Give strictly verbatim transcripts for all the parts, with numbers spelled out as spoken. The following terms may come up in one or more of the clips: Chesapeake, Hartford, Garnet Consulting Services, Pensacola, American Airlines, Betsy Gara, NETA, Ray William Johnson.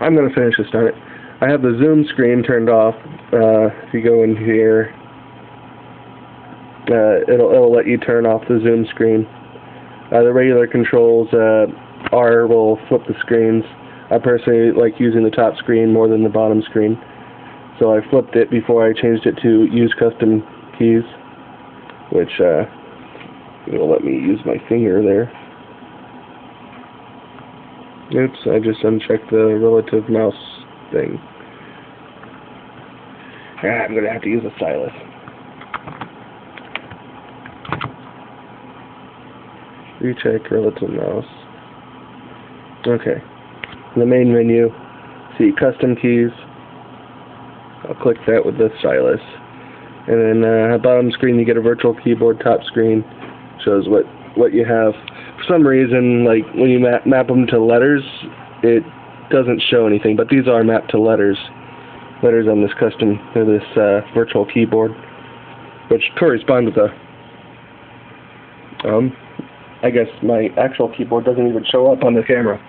I'm going to finish this time. I have the zoom screen turned off. Uh, if you go in here, uh, it'll, it'll let you turn off the zoom screen. Uh, the regular controls uh, R will flip the screens. I personally like using the top screen more than the bottom screen, so I flipped it before I changed it to use custom keys, which uh, it'll let me use my finger there. Oops, I just unchecked the relative mouse thing. Ah, I'm going to have to use a stylus. Recheck relative mouse. Okay. In the main menu, see custom keys. I'll click that with the stylus. And then uh, bottom screen, you get a virtual keyboard. Top screen shows what, what you have. For some reason, like when you map, map them to letters, it doesn't show anything, but these are mapped to letters letters on this custom or this uh, virtual keyboard, which correspond with the um I guess my actual keyboard doesn't even show up on the camera,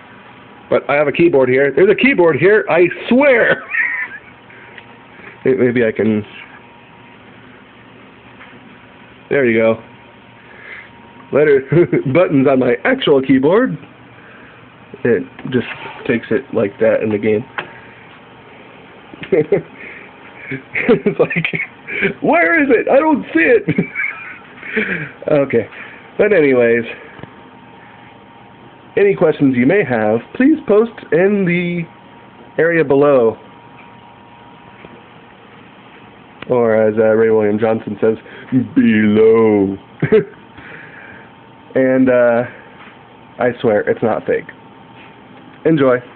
but I have a keyboard here. There's a keyboard here, I swear. Maybe I can, there you go. Letter buttons on my actual keyboard. It just takes it like that in the game. It's like, where is it? I don't see it. Okay, but anyways, any questions you may have, please post in the area below, or as uh, Ray William Johnson says, below. And uh, I swear, it's not fake. Enjoy.